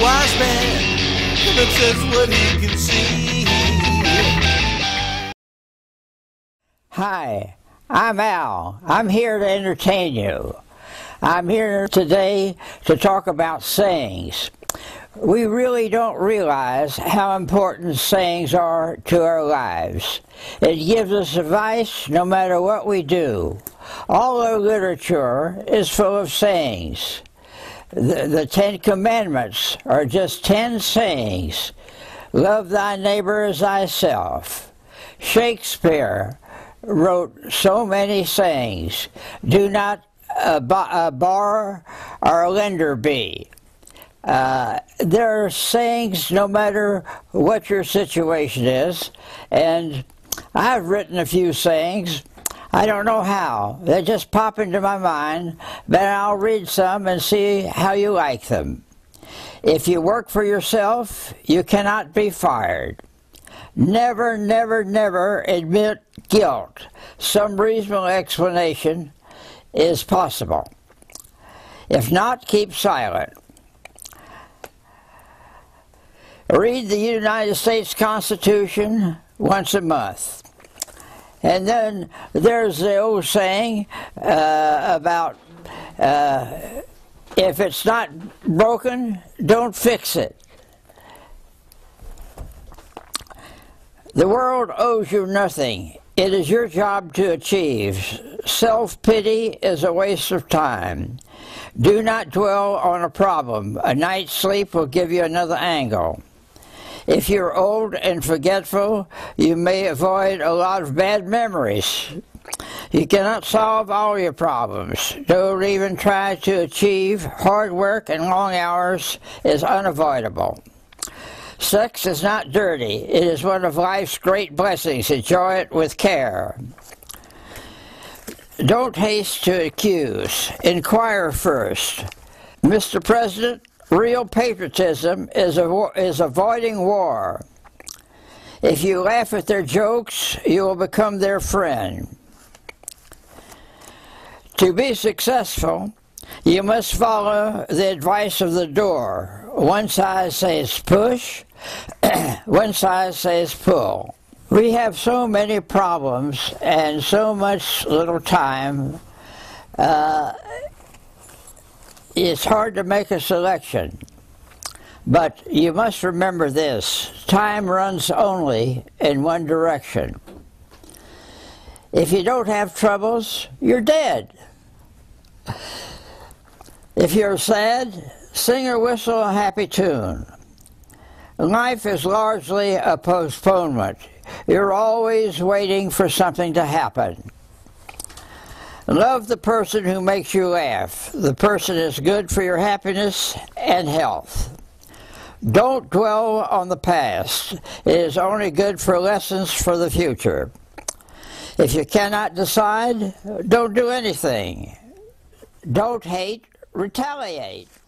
wise man that says what he can see. Hi, I'm Al. I'm here to entertain you. I'm here today to talk about sayings. We really don't realize how important sayings are to our lives. It gives us advice no matter what we do. All our literature is full of sayings. The 10 Commandments are just 10 sayings. Love thy neighbor as thyself. Shakespeare wrote so many sayings. Do not a borrower or a lender be. There are sayings no matter what your situation is, and I've written a few sayings. I don't know how. They just pop into my mind, but I'll read some and see how you like them. If you work for yourself, you cannot be fired. Never, never, never admit guilt. Some reasonable explanation is possible. If not, keep silent. Read the United States Constitution once a month. And then there's the old saying about if it's not broken, don't fix it. The world owes you nothing. It is your job to achieve. Self-pity is a waste of time. Do not dwell on a problem. A night's sleep will give you another angle. If you're old and forgetful, you may avoid a lot of bad memories. You cannot solve all your problems. Don't even try to achieve. Hard work and long hours is unavoidable. Sex is not dirty. It is one of life's great blessings. Enjoy it with care. Don't haste to accuse. Inquire first. Mr. President, real patriotism is avoiding war. If you laugh at their jokes, you will become their friend. To be successful, you must follow the advice of the door. One side says push, one side says pull. We have so many problems and so much little time. It's hard to make a selection, but you must remember this: time runs only in one direction. If you don't have troubles, you're dead. If you're sad, sing or whistle a happy tune. Life is largely a postponement. You're always waiting for something to happen. Love the person who makes you laugh. The person is good for your happiness and health. Don't dwell on the past. It is only good for lessons for the future. If you cannot decide, don't do anything. Don't hate, retaliate.